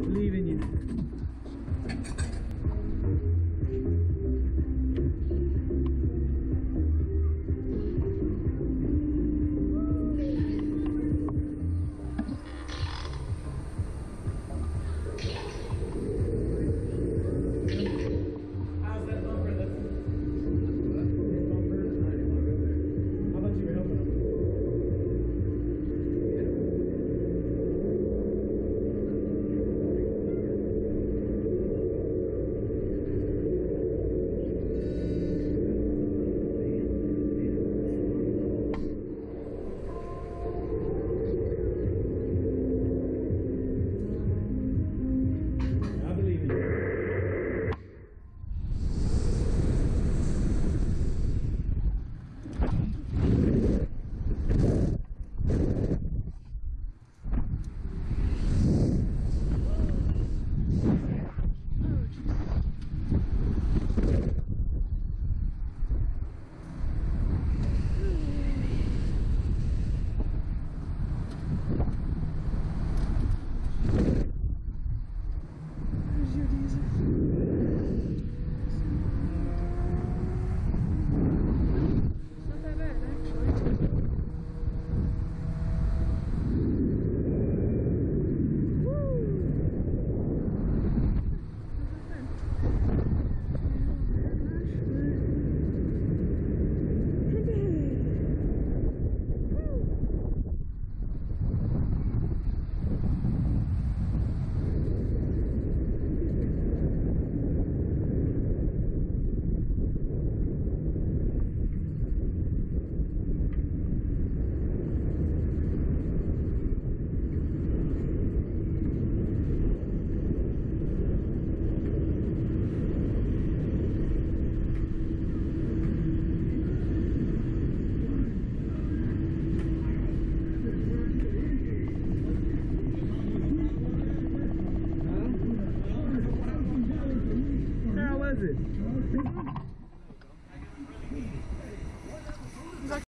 Believe in you. Thank you.